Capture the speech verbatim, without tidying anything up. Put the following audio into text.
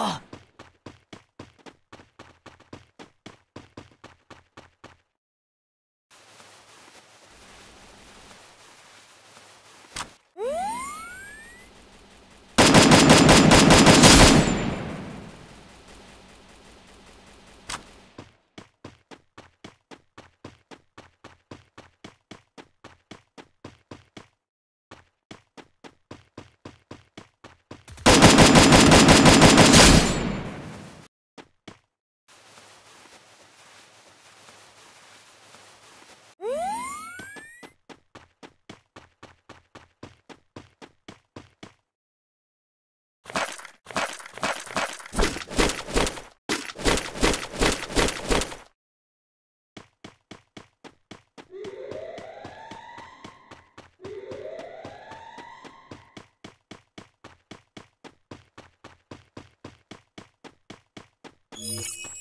Oh. Yes.